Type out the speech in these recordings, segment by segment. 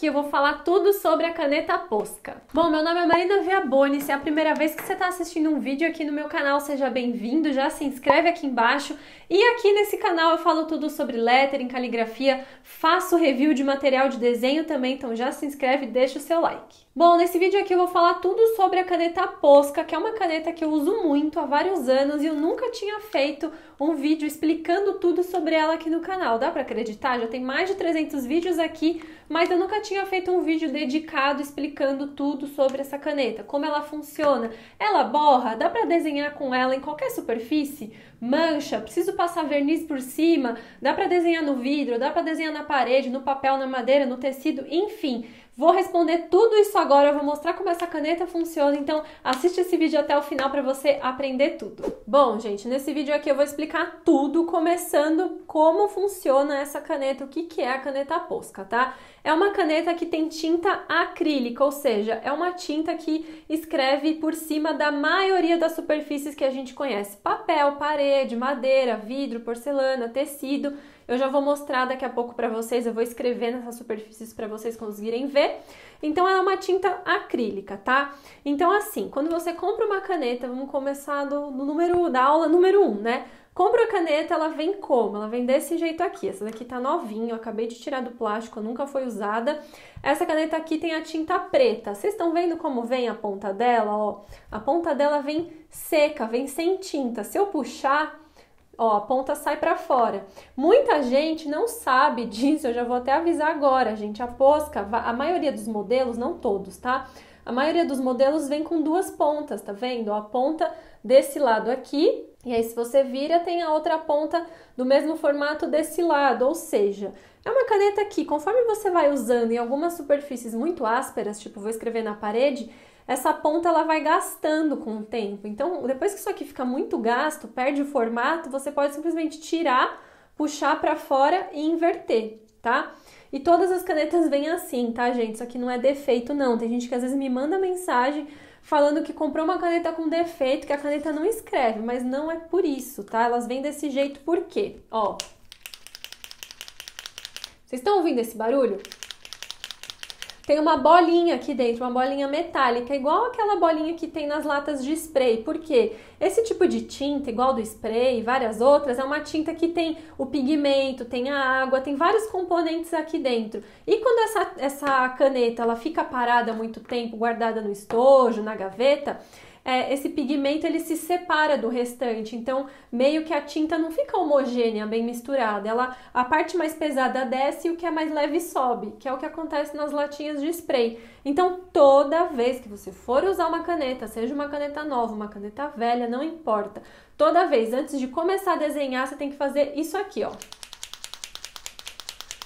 aqui eu vou falar tudo sobre a caneta Posca. Bom, meu nome é Marina Viabone, se é a primeira vez que você está assistindo um vídeo aqui no meu canal, seja bem-vindo, já se inscreve aqui embaixo. E aqui nesse canal eu falo tudo sobre lettering, caligrafia, faço review de material de desenho também, então já se inscreve e deixa o seu like. Bom, nesse vídeo aqui eu vou falar tudo sobre a caneta Posca, que é uma caneta que eu uso muito há vários anos e eu nunca tinha feito um vídeo explicando tudo sobre ela aqui no canal. Dá pra acreditar? Já tem mais de 300 vídeos aqui, mas eu nunca tinha feito um vídeo dedicado explicando tudo sobre essa caneta, como ela funciona. Ela borra, dá pra desenhar com ela em qualquer superfície, mancha, preciso passar verniz por cima, dá pra desenhar no vidro, dá pra desenhar na parede, no papel, na madeira, no tecido, enfim. Vou responder tudo isso agora, eu vou mostrar como essa caneta funciona, então assiste esse vídeo até o final para você aprender tudo. Bom, gente, nesse vídeo aqui eu vou explicar tudo, começando como funciona essa caneta, o que é a caneta Posca, tá? É uma caneta que tem tinta acrílica, ou seja, é uma tinta que escreve por cima da maioria das superfícies que a gente conhece. Papel, parede, madeira, vidro, porcelana, tecido. Eu já vou mostrar daqui a pouco para vocês, eu vou escrever nessas superfícies para vocês conseguirem ver. Então, ela é uma tinta acrílica, tá? Então, assim, quando você compra uma caneta, vamos começar da aula número 1, né? Compra a caneta, ela vem como? Ela vem desse jeito aqui. Essa daqui tá novinha, eu acabei de tirar do plástico, nunca foi usada. Essa caneta aqui tem a tinta preta. Vocês estão vendo como vem a ponta dela? Ó, a ponta dela vem seca, vem sem tinta. Se eu puxar, ó, a ponta sai pra fora. Muita gente não sabe disso, eu já vou até avisar agora, gente. A Posca, a maioria dos modelos, não todos, tá? A maioria dos modelos vem com duas pontas, tá vendo? A ponta desse lado aqui, e aí se você vira, tem a outra ponta do mesmo formato desse lado, ou seja, é uma caneta que, conforme você vai usando em algumas superfícies muito ásperas, tipo, vou escrever na parede, essa ponta ela vai gastando com o tempo. Então, depois que isso aqui fica muito gasto, perde o formato, você pode simplesmente tirar, puxar pra fora e inverter, tá? E todas as canetas vêm assim, tá, gente? Isso aqui não é defeito, não. Tem gente que às vezes me manda mensagem falando que comprou uma caneta com defeito, que a caneta não escreve, mas não é por isso, tá? Elas vêm desse jeito por quê? Ó. Vocês estão ouvindo esse barulho? Tem uma bolinha aqui dentro, uma bolinha metálica, igual aquela bolinha que tem nas latas de spray. Por quê? Esse tipo de tinta, igual do spray e várias outras, é uma tinta que tem o pigmento, tem a água, tem vários componentes aqui dentro. E quando essa caneta ela fica parada há muito tempo, guardada no estojo, na gaveta, esse pigmento ele se separa do restante, então meio que a tinta não fica homogênea, bem misturada, a parte mais pesada desce e o que é mais leve sobe, que é o que acontece nas latinhas de spray. Então toda vez que você for usar uma caneta, seja uma caneta nova, uma caneta velha, não importa, toda vez antes de começar a desenhar você tem que fazer isso aqui, ó.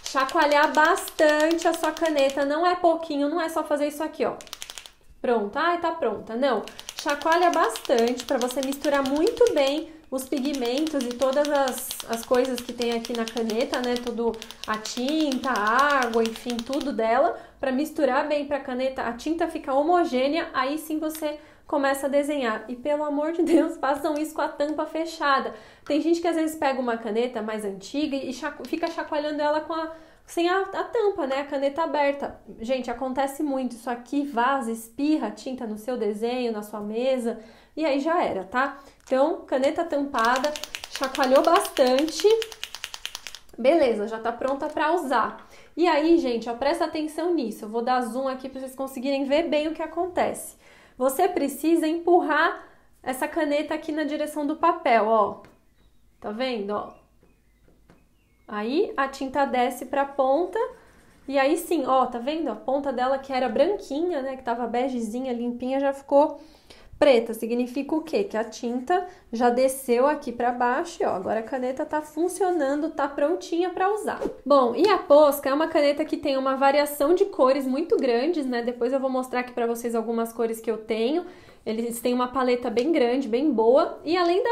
Chacoalhar bastante a sua caneta, não é pouquinho, não é só fazer isso aqui, ó. Pronto, ai, tá pronta, não. Chacoalha bastante para você misturar muito bem os pigmentos e todas as coisas que tem aqui na caneta, né? Tudo, a tinta, a água, enfim, tudo dela, para misturar bem para a caneta, a tinta fica homogênea, aí sim você começa a desenhar. E pelo amor de Deus, façam isso com a tampa fechada. Tem gente que às vezes pega uma caneta mais antiga e fica chacoalhando ela com sem a tampa, né? A caneta aberta. Gente, acontece muito. Isso aqui vaza, espirra tinta no seu desenho, na sua mesa, e aí já era, tá? Então, caneta tampada, chacoalhou bastante. Beleza, já tá pronta pra usar. E aí, gente, ó, presta atenção nisso. Eu vou dar zoom aqui pra vocês conseguirem ver bem o que acontece. Você precisa empurrar essa caneta aqui na direção do papel, ó. Tá vendo, ó? Aí a tinta desce pra ponta e aí sim, ó, tá vendo? A ponta dela que era branquinha, né, que tava begezinha, limpinha, já ficou preta. Significa o quê? Que a tinta já desceu aqui pra baixo e ó, agora a caneta tá funcionando, tá prontinha pra usar. Bom, e a Posca é uma caneta que tem uma variação de cores muito grandes, né? Depois eu vou mostrar aqui pra vocês algumas cores que eu tenho. Eles têm uma paleta bem grande, bem boa. E além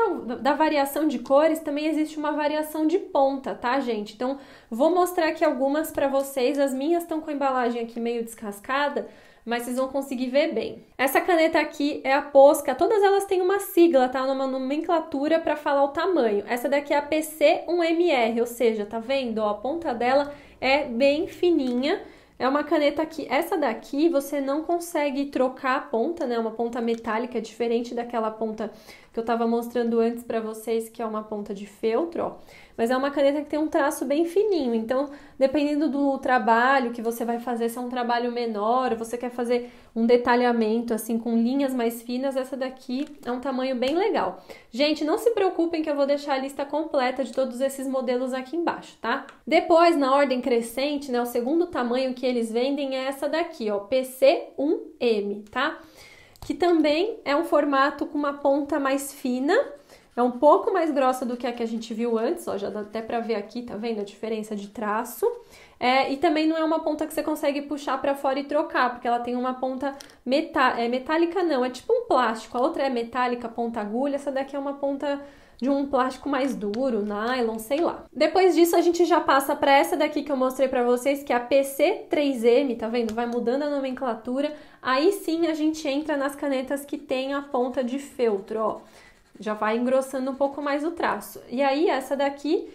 da variação de cores, também existe uma variação de ponta, tá, gente? Então, vou mostrar aqui algumas pra vocês. As minhas estão com a embalagem aqui meio descascada, mas vocês vão conseguir ver bem. Essa caneta aqui é a Posca. Todas elas têm uma sigla, tá? Uma nomenclatura pra falar o tamanho. Essa daqui é a PC 1MR, ou seja, tá vendo? Ó, a ponta dela é bem fininha. É uma caneta que, essa daqui, você não consegue trocar a ponta, né? Uma ponta metálica, diferente daquela ponta que eu tava mostrando antes pra vocês, que é uma ponta de feltro, ó. Mas é uma caneta que tem um traço bem fininho, então, dependendo do trabalho que você vai fazer, se é um trabalho menor, você quer fazer um detalhamento, assim, com linhas mais finas, essa daqui é um tamanho bem legal. Gente, não se preocupem que eu vou deixar a lista completa de todos esses modelos aqui embaixo, tá? Depois, na ordem crescente, né, o segundo tamanho que eles vendem é essa daqui, ó, PC 1M, tá? Que também é um formato com uma ponta mais fina, é um pouco mais grossa do que a que a gente viu antes, ó, já dá até pra ver aqui, tá vendo a diferença de traço? E também não é uma ponta que você consegue puxar pra fora e trocar, porque ela tem uma ponta metálica não, é tipo um plástico, a outra é metálica, ponta agulha, essa daqui é uma ponta de um plástico mais duro, nylon, sei lá. Depois disso, a gente já passa para essa daqui que eu mostrei para vocês, que é a PC 3M, tá vendo? Vai mudando a nomenclatura. Aí sim, a gente entra nas canetas que tem a ponta de feltro, ó. Já vai engrossando um pouco mais o traço. E aí, essa daqui,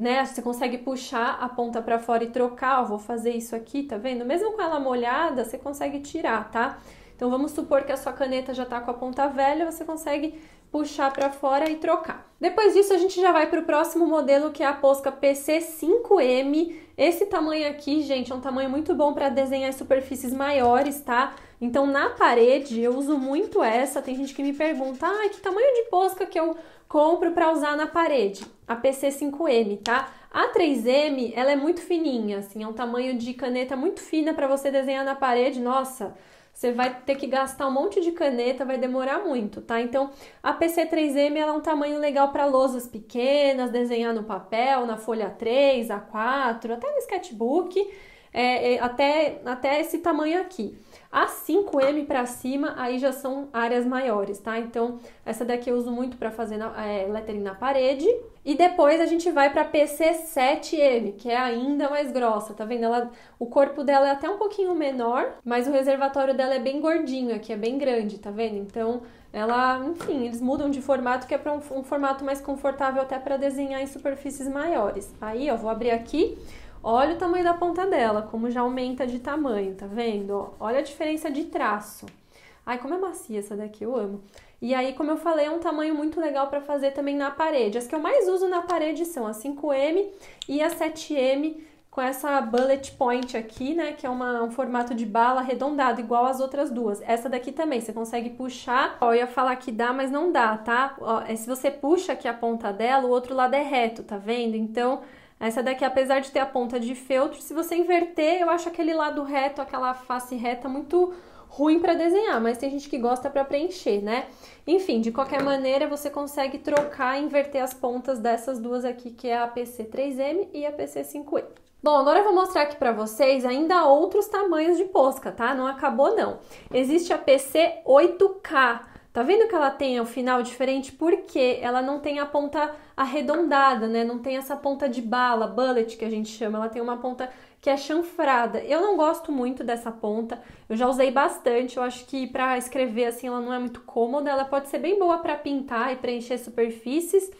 né, você consegue puxar a ponta para fora e trocar, ó, vou fazer isso aqui, tá vendo? Mesmo com ela molhada, você consegue tirar, tá? Então, vamos supor que a sua caneta já tá com a ponta velha, você consegue puxar para fora e trocar. Depois disso, a gente já vai para o próximo modelo, que é a Posca PC 5M. Esse tamanho aqui, gente, é um tamanho muito bom para desenhar superfícies maiores, tá? Então, na parede, eu uso muito essa. Tem gente que me pergunta, ah, que tamanho de Posca que eu compro para usar na parede? A PC 5M, tá? A 3M, ela é muito fininha, assim, é um tamanho de caneta muito fina para você desenhar na parede, nossa... Você vai ter que gastar um monte de caneta, vai demorar muito, tá? Então, a PC 3M ela é um tamanho legal para lousas pequenas, desenhar no papel, na folha A3, A4, até no sketchbook, até esse tamanho aqui. A 5M para cima, aí já são áreas maiores, tá? Então, essa daqui eu uso muito para fazer lettering na parede. E depois a gente vai para PC 7M, que é ainda mais grossa, tá vendo? Ela, o corpo dela é até um pouquinho menor, mas o reservatório dela é bem gordinho aqui, é bem grande, tá vendo? Então, ela, enfim, eles mudam de formato, que é para um formato mais confortável até para desenhar em superfícies maiores. Aí, ó, vou abrir aqui, olha o tamanho da ponta dela, como já aumenta de tamanho, tá vendo? Ó, olha a diferença de traço. Ai, como é macia essa daqui, eu amo. E aí, como eu falei, é um tamanho muito legal para fazer também na parede. As que eu mais uso na parede são a 5M e a 7M, com essa bullet point aqui, né? Que é um formato de bala arredondado, igual as outras duas. Essa daqui também, você consegue puxar. Ó, eu ia falar que dá, mas não dá, tá? Ó, se você puxa aqui a ponta dela, o outro lado é reto, tá vendo? Então... Essa daqui, apesar de ter a ponta de feltro, se você inverter, eu acho aquele lado reto, aquela face reta muito ruim para desenhar, mas tem gente que gosta para preencher, né? Enfim, de qualquer maneira, você consegue trocar e inverter as pontas dessas duas aqui, que é a PC 3M e a PC 5M. Bom, agora eu vou mostrar aqui pra vocês ainda outros tamanhos de Posca, tá? Não acabou, não. Existe a PC 8K. Tá vendo que ela tem o final diferente? Porque ela não tem a ponta arredondada, né? Não tem essa ponta de bala, bullet, que a gente chama. Ela tem uma ponta que é chanfrada. Eu não gosto muito dessa ponta. Eu já usei bastante. Eu acho que pra escrever, assim, ela não é muito cômoda. Ela pode ser bem boa pra pintar e preencher superfícies.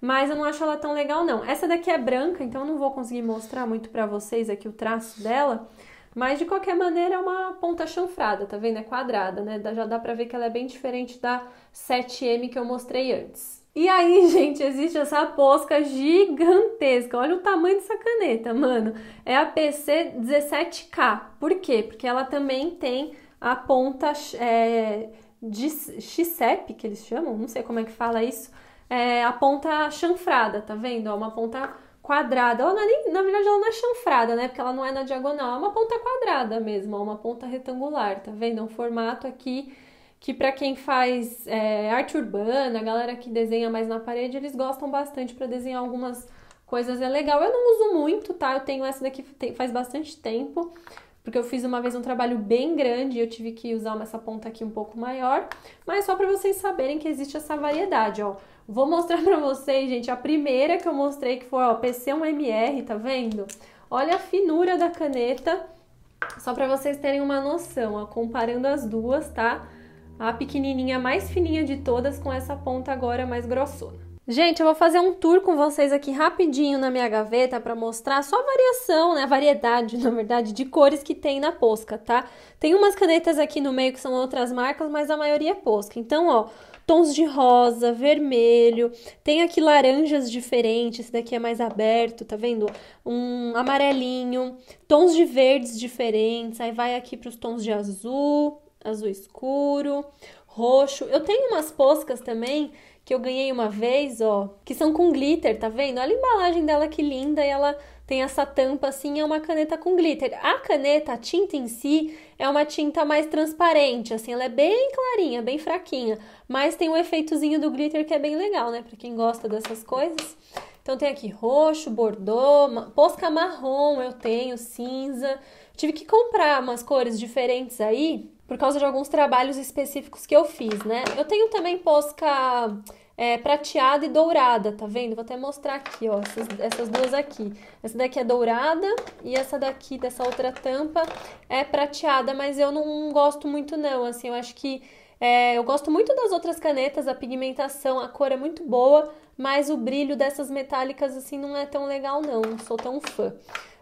Mas eu não acho ela tão legal, não. Essa daqui é branca, então eu não vou conseguir mostrar muito pra vocês aqui o traço dela. Mas, de qualquer maneira, é uma ponta chanfrada, tá vendo? É quadrada, né? Já dá pra ver que ela é bem diferente da 7M que eu mostrei antes. E aí, gente, existe essa Posca gigantesca. Olha o tamanho dessa caneta, mano. É a PC 17K. Por quê? Porque ela também tem a ponta de XCEP, que eles chamam, não sei como é que fala isso. É a ponta chanfrada, tá vendo? É uma ponta... quadrada, ela não é nem, na verdade ela não é chanfrada, né, porque ela não é na diagonal, é uma ponta quadrada mesmo, é uma ponta retangular, tá vendo? É um formato aqui que pra quem faz arte urbana, a galera que desenha mais na parede, eles gostam bastante pra desenhar algumas coisas, é legal. Eu não uso muito, tá, eu tenho essa daqui faz bastante tempo, porque eu fiz uma vez um trabalho bem grande e eu tive que usar essa ponta aqui um pouco maior, mas só pra vocês saberem que existe essa variedade, ó. Vou mostrar pra vocês, gente, a primeira que eu mostrei, que foi, ó, PC 1MR, tá vendo? Olha a finura da caneta, só pra vocês terem uma noção, ó, comparando as duas, tá? A pequenininha mais fininha de todas com essa ponta agora mais grossona. Gente, eu vou fazer um tour com vocês aqui rapidinho na minha gaveta para mostrar só a variação, né, a variedade, na verdade, de cores que tem na Posca, tá? Tem umas canetas aqui no meio que são outras marcas, mas a maioria é Posca. Então, ó, tons de rosa, vermelho, tem aqui laranjas diferentes, esse daqui é mais aberto, tá vendo? Um amarelinho, tons de verdes diferentes, aí vai aqui para os tons de azul, azul escuro, roxo. Eu tenho umas Poscas também que eu ganhei uma vez, ó, que são com glitter, tá vendo? Olha a embalagem dela que linda, e ela tem essa tampa assim, é uma caneta com glitter. A caneta, a tinta em si, é uma tinta mais transparente, assim, ela é bem clarinha, bem fraquinha, mas tem um efeitozinho do glitter que é bem legal, né, pra quem gosta dessas coisas. Então tem aqui roxo, bordô, Posca marrom eu tenho, cinza. Tive que comprar umas cores diferentes aí, por causa de alguns trabalhos específicos que eu fiz, né? Eu tenho também Posca prateada e dourada, tá vendo? Vou até mostrar aqui, ó, essas duas aqui. Essa daqui é dourada e essa daqui, dessa outra tampa, é prateada, mas eu não gosto muito não, assim, eu acho que... eu gosto muito das outras canetas, a pigmentação, a cor é muito boa, mas o brilho dessas metálicas, assim, não é tão legal não, não sou tão fã.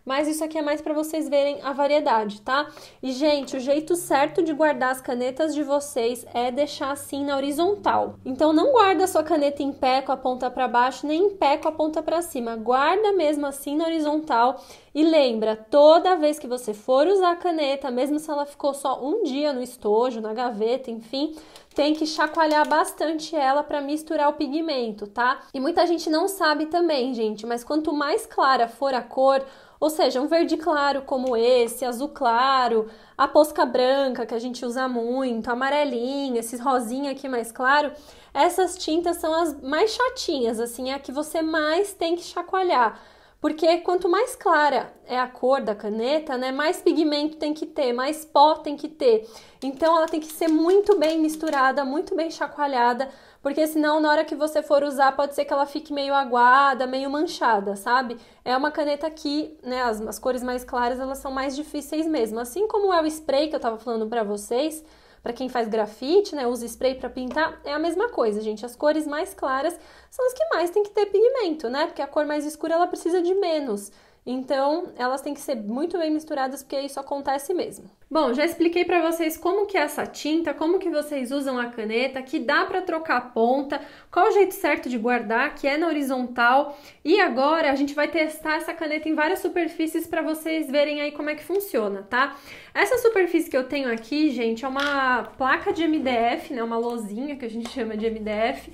Mas isso aqui é mais para vocês verem a variedade, tá? E, gente, o jeito certo de guardar as canetas de vocês é deixar assim na horizontal. Então, não guarda a sua caneta em pé com a ponta para baixo, nem em pé com a ponta para cima. Guarda mesmo assim na horizontal. E lembra, toda vez que você for usar a caneta, mesmo se ela ficou só um dia no estojo, na gaveta, enfim... tem que chacoalhar bastante ela para misturar o pigmento, tá? E muita gente não sabe também, gente, mas quanto mais clara for a cor, ou seja, um verde claro como esse, azul claro, a Posca branca que a gente usa muito, amarelinha, esses rosinha aqui mais claro, essas tintas são as mais chatinhas, assim, é a que você mais tem que chacoalhar. Porque quanto mais clara é a cor da caneta, né, mais pigmento tem que ter, mais pó tem que ter. Então ela tem que ser muito bem misturada, muito bem chacoalhada, porque senão na hora que você for usar pode ser que ela fique meio aguada, meio manchada, sabe? É uma caneta que, né, as cores mais claras elas são mais difíceis mesmo. Assim como é o spray que eu tava falando pra vocês, pra quem faz grafite, né, usa spray pra pintar, é a mesma coisa, gente. As cores mais claras são as que mais tem que ter pigmento, né? Porque a cor mais escura, ela precisa de menos. Então, elas têm que ser muito bem misturadas, porque isso acontece mesmo. Bom, já expliquei pra vocês como que é essa tinta, como que vocês usam a caneta, que dá pra trocar a ponta, qual o jeito certo de guardar, que é na horizontal. E agora, a gente vai testar essa caneta em várias superfícies pra vocês verem aí como é que funciona, tá? Essa superfície que eu tenho aqui, gente, é uma placa de MDF, né? Uma lozinha, que a gente chama de MDF.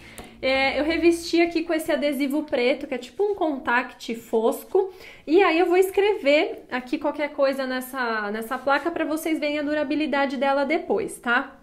Eu revesti aqui com esse adesivo preto, que é tipo um contact fosco, e aí eu vou escrever aqui qualquer coisa nessa placa para vocês verem a durabilidade dela depois, tá?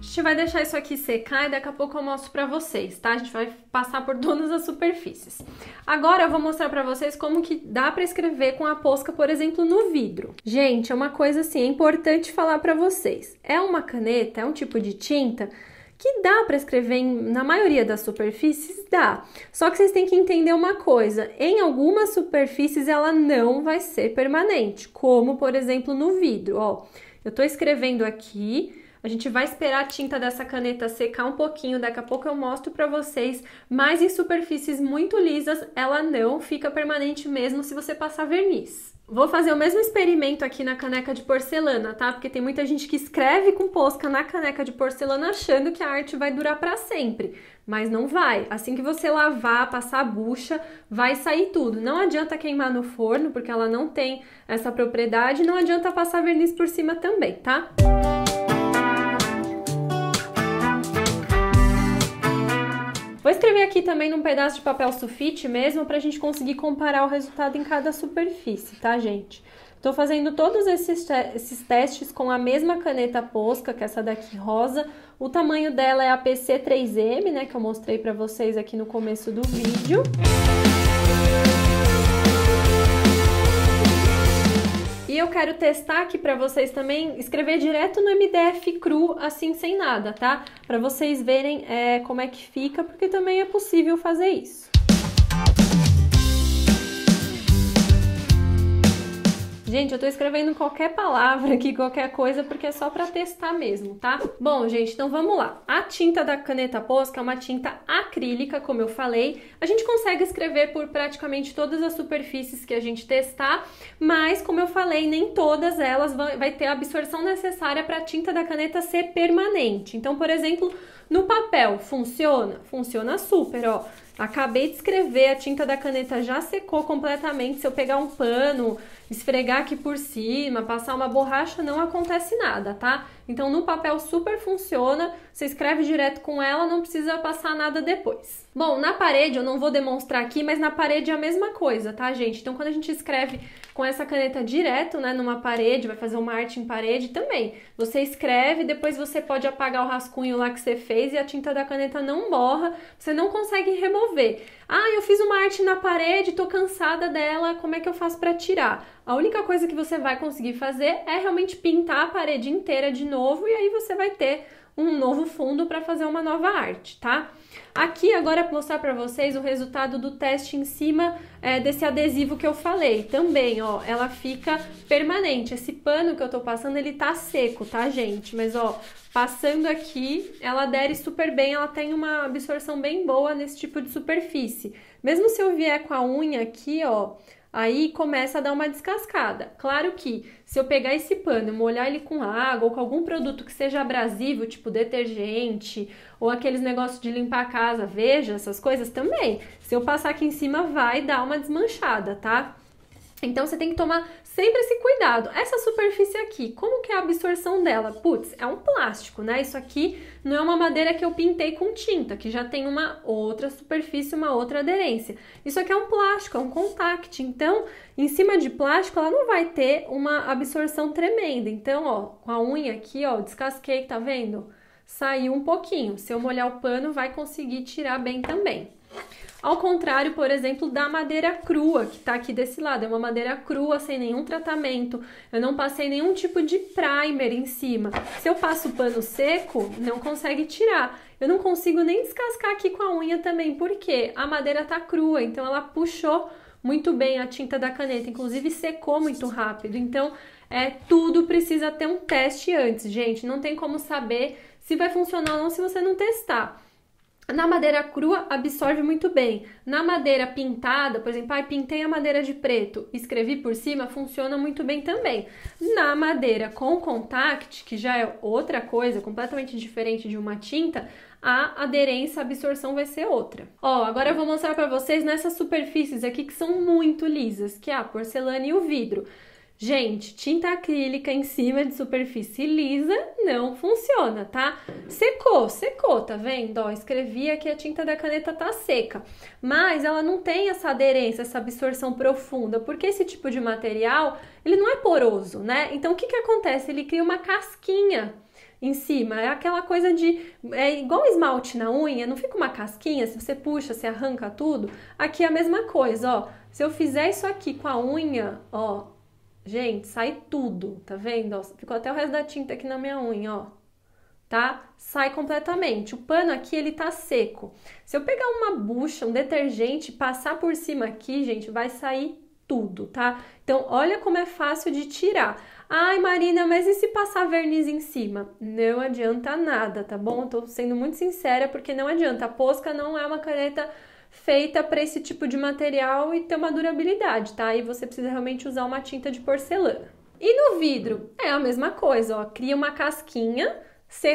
A gente vai deixar isso aqui secar e daqui a pouco eu mostro pra vocês, tá? A gente vai passar por todas as superfícies. Agora eu vou mostrar pra vocês como que dá pra escrever com a Posca, por exemplo, no vidro. Gente, é uma coisa assim, é importante falar pra vocês. É uma caneta, é um tipo de tinta que dá pra escrever na maioria das superfícies, dá. Só que vocês têm que entender uma coisa, em algumas superfícies ela não vai ser permanente, como, por exemplo, no vidro, ó. Eu tô escrevendo aqui... A gente vai esperar a tinta dessa caneta secar um pouquinho, daqui a pouco eu mostro pra vocês, mas em superfícies muito lisas, ela não fica permanente mesmo se você passar verniz. Vou fazer o mesmo experimento aqui na caneca de porcelana, tá? Porque tem muita gente que escreve com Posca na caneca de porcelana achando que a arte vai durar pra sempre, mas não vai. Assim que você lavar, passar a bucha, vai sair tudo. Não adianta queimar no forno, porque ela não tem essa propriedade, não adianta passar verniz por cima também, tá? Vou escrever aqui também num pedaço de papel sulfite mesmo, pra gente conseguir comparar o resultado em cada superfície, tá, gente? Tô fazendo todos esses testes com a mesma caneta Posca, que é essa daqui rosa. O tamanho dela é a PC 3M, né, que eu mostrei pra vocês aqui no começo do vídeo. E eu quero testar aqui pra vocês também, escrever direto no MDF cru, assim, sem nada, tá? Pra vocês verem como é que fica, porque também é possível fazer isso. Gente, eu tô escrevendo qualquer palavra aqui, qualquer coisa, porque é só pra testar mesmo, tá? Bom, gente, então vamos lá. A tinta da caneta Posca é uma tinta acrílica, como eu falei. A gente consegue escrever por praticamente todas as superfícies que a gente testar, mas, como eu falei, nem todas elas vai ter a absorção necessária pra tinta da caneta ser permanente. Então, por exemplo, no papel, funciona? Funciona super, ó. Acabei de escrever, a tinta da caneta já secou completamente. Se eu pegar um pano, esfregar aqui por cima, passar uma borracha, não acontece nada, tá? Então, no papel super funciona, você escreve direto com ela, não precisa passar nada depois. Bom, na parede, eu não vou demonstrar aqui, mas na parede é a mesma coisa, tá, gente? Então, quando a gente escreve com essa caneta direto, né, numa parede, vai fazer uma arte em parede também, você escreve, depois você pode apagar o rascunho lá que você fez e a tinta da caneta não borra, você não consegue remover. Ah, eu fiz uma arte na parede, tô cansada dela, como é que eu faço pra tirar? A única coisa que você vai conseguir fazer é realmente pintar a parede inteira de novo e aí você vai ter um novo fundo para fazer uma nova arte, tá? Aqui agora vou mostrar para vocês o resultado do teste em cima desse adesivo que eu falei. Também, ó, ela fica permanente. Esse pano que eu tô passando, ele tá seco, tá, gente? Mas, ó, passando aqui, ela adere super bem, ela tem uma absorção bem boa nesse tipo de superfície. Mesmo se eu vier com a unha aqui, ó, aí começa a dar uma descascada. Claro que se eu pegar esse pano e molhar ele com água ou com algum produto que seja abrasivo, tipo detergente ou aqueles negócios de limpar a casa, veja, essas coisas também. Se eu passar aqui em cima, vai dar uma desmanchada, tá? Então você tem que tomar sempre esse cuidado. Essa superfície aqui, como que é a absorção dela? Putz, é um plástico, né? Isso aqui não é uma madeira que eu pintei com tinta, que já tem uma outra superfície, uma outra aderência. Isso aqui é um plástico, é um contact. Então, em cima de plástico, ela não vai ter uma absorção tremenda. Então, ó, com a unha aqui, ó, descasquei, tá vendo? Saiu um pouquinho. Se eu molhar o pano, vai conseguir tirar bem também. Ao contrário, por exemplo, da madeira crua, que tá aqui desse lado. É uma madeira crua, sem nenhum tratamento. Eu não passei nenhum tipo de primer em cima. Se eu passo pano seco, não consegue tirar. Eu não consigo nem descascar aqui com a unha também, porque a madeira tá crua, então ela puxou muito bem a tinta da caneta. Inclusive, secou muito rápido. Então, tudo precisa ter um teste antes, gente. Não tem como saber se vai funcionar ou não se você não testar. Na madeira crua, absorve muito bem. Na madeira pintada, por exemplo, pintei a madeira de preto, escrevi por cima, funciona muito bem também. Na madeira com contact, que já é outra coisa, completamente diferente de uma tinta, a aderência, a absorção vai ser outra. Ó, agora eu vou mostrar pra vocês nessas superfícies aqui que são muito lisas, que é a porcelana e o vidro. Gente, tinta acrílica em cima de superfície lisa não funciona, tá? Secou, secou, tá vendo? Ó, escrevi aqui, a tinta da caneta tá seca. Mas ela não tem essa aderência, essa absorção profunda, porque esse tipo de material, ele não é poroso, né? Então, o que que acontece? Ele cria uma casquinha em cima, é aquela coisa de... É igual esmalte na unha, não fica uma casquinha? Se você puxa, você arranca tudo. Aqui é a mesma coisa, ó. Se eu fizer isso aqui com a unha, ó... Gente, sai tudo, tá vendo? Ó, ficou até o resto da tinta aqui na minha unha, ó. Tá? Sai completamente. O pano aqui, ele tá seco. Se eu pegar uma bucha, um detergente, passar por cima aqui, gente, vai sair tudo, tá? Então, olha como é fácil de tirar. Ai, Marina, mas e se passar verniz em cima? Não adianta nada, tá bom? Eu tô sendo muito sincera, porque não adianta. A Posca não é uma caneta feita para esse tipo de material e ter uma durabilidade, tá? E você precisa realmente usar uma tinta de porcelana. E no vidro, é a mesma coisa, ó. Cria uma casquinha,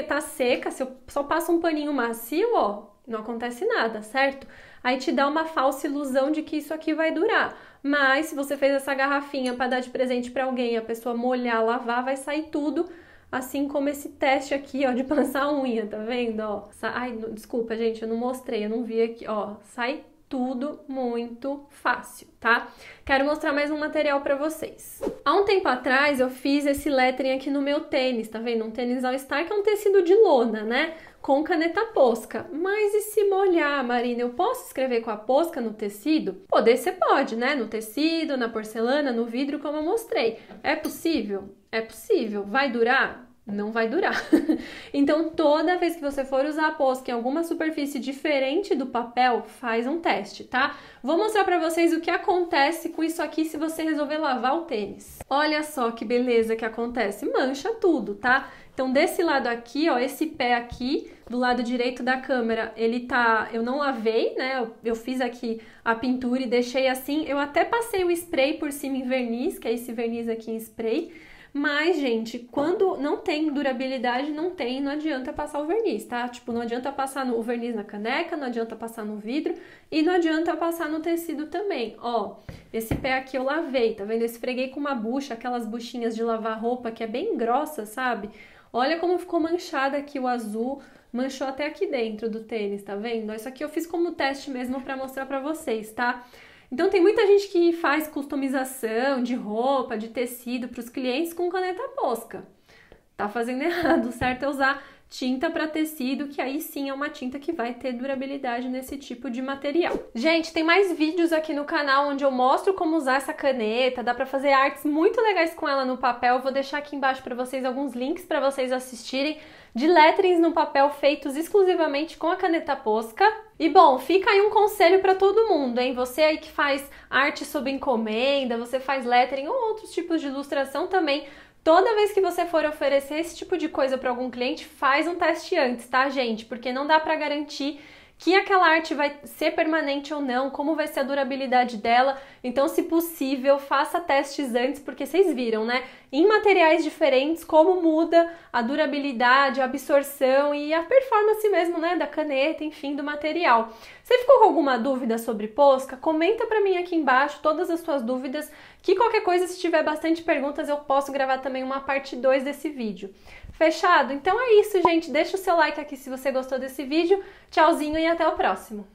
tá seca, se eu só passo um paninho macio, ó, não acontece nada, certo? Aí te dá uma falsa ilusão de que isso aqui vai durar. Mas se você fez essa garrafinha para dar de presente para alguém, a pessoa molhar, lavar, vai sair tudo. Assim como esse teste aqui, ó, de passar a unha, tá vendo, ó? Ai, desculpa, gente, eu não mostrei, eu não vi aqui, ó. Sai tudo muito fácil, tá? Quero mostrar mais um material pra vocês. Há um tempo atrás, eu fiz esse lettering aqui no meu tênis, tá vendo? Um tênis All Star, que é um tecido de lona, né? Com caneta Posca. Mas e se molhar, Marina? Eu posso escrever com a Posca no tecido? Poder, você pode, né? No tecido, na porcelana, no vidro, como eu mostrei. É possível? É possível. Vai durar? não vai durar. Então, toda vez que você for usar a Posca em alguma superfície diferente do papel, faz um teste, tá? Vou mostrar pra vocês o que acontece com isso aqui se você resolver lavar o tênis. Olha só que beleza que acontece, mancha tudo, tá? Então, desse lado aqui, ó, esse pé aqui, do lado direito da câmera, ele tá... Eu não lavei, né? Eu fiz aqui a pintura e deixei assim. Eu até passei o spray por cima em verniz, que é esse verniz aqui em spray. Mas, gente, quando não tem durabilidade, não adianta passar o verniz, tá? Tipo, não adianta passar o verniz na caneca, não adianta passar no vidro e não adianta passar no tecido também. Ó, esse pé aqui eu lavei, tá vendo? Eu esfreguei com uma bucha, aquelas buchinhas de lavar roupa que é bem grossa, sabe? Olha como ficou manchada aqui o azul, manchou até aqui dentro do tênis, tá vendo? Isso aqui eu fiz como teste mesmo pra mostrar pra vocês, tá? Então, tem muita gente que faz customização de roupa, de tecido para os clientes com caneta Posca. Tá fazendo errado, certo? É usar tinta para tecido, que aí sim é uma tinta que vai ter durabilidade nesse tipo de material. Gente, tem mais vídeos aqui no canal onde eu mostro como usar essa caneta, dá para fazer artes muito legais com ela no papel. Eu vou deixar aqui embaixo para vocês alguns links para vocês assistirem de letterings no papel feitos exclusivamente com a caneta Posca. E bom, fica aí um conselho para todo mundo, hein? Você aí que faz arte sob encomenda, você faz lettering ou outros tipos de ilustração também, toda vez que você for oferecer esse tipo de coisa para algum cliente, faz um teste antes, tá, gente? Porque não dá para garantir que aquela arte vai ser permanente ou não, como vai ser a durabilidade dela. Então, se possível, faça testes antes, porque vocês viram, né? Em materiais diferentes, como muda a durabilidade, a absorção e a performance mesmo, né? Da caneta, enfim, do material. Você ficou com alguma dúvida sobre Posca? Comenta pra mim aqui embaixo todas as suas dúvidas, que qualquer coisa, se tiver bastante perguntas, eu posso gravar também uma parte 2 desse vídeo. Fechado? Então é isso, gente. Deixa o seu like aqui se você gostou desse vídeo. Tchauzinho e até o próximo!